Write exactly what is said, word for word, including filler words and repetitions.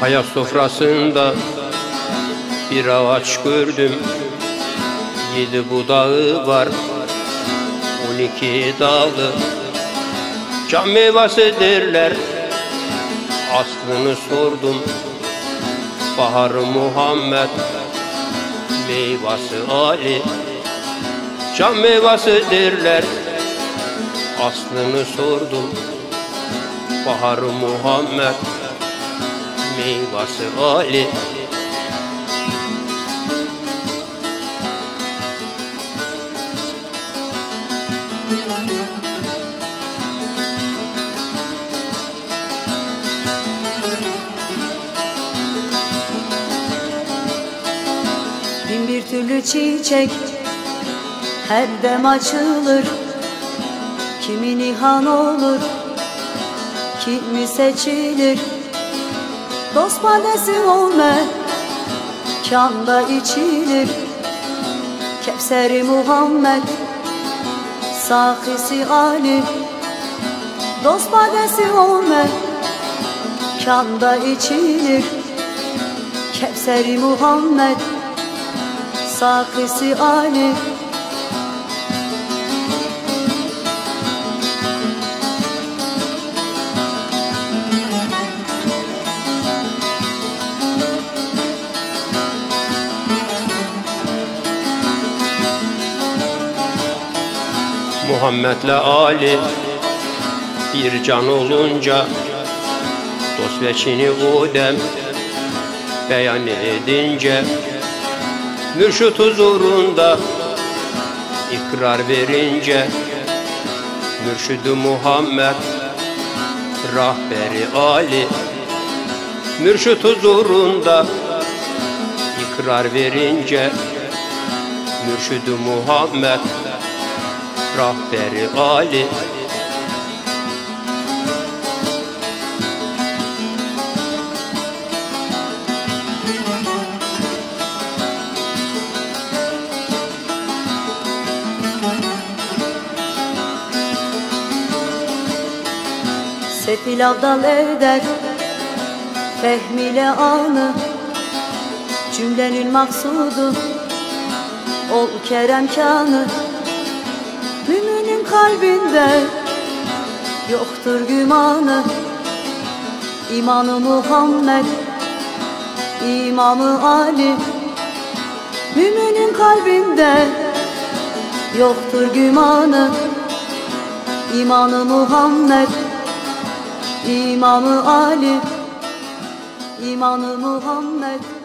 Hayat sofrasında bir ağaç gördüm, yedi budağı var, on iki dalı. Can meyvası derler, aslını sordum, bahar Muhammed, meyvası Ali. Can meyvası derler, aslını sordum, bahar Muhammed, meyvası Ali. Bin bir türlü çiçek her dem açılır, kimi nihan olur, kimi seçilir. Dost badesi olmaz, kanda içilir. Kevser-i Muhammed, sakisi Ali. Dost badesi olmaz, kanda içilir. Kevser-i Muhammed, sakisi Ali. Muhammed'le Ali bir can olunca, dost ve çini udem beyan edince, mürşid huzurunda ikrar verince, mürşid-i Muhammed rahberi Ali. Mürşid huzurunda ikrar verince, mürşid-i Muhammed rahberi Ali. Sefil abdal eder fehmiyle anı, cümlenin maksudu ol keremkanı. Müminin kalbinde yoktur gümanı, İmanı Muhammed, İmamı Ali. Müminin kalbinde yoktur gümanı, İmanı Muhammed, İmamı Ali. İmanı Muhammed,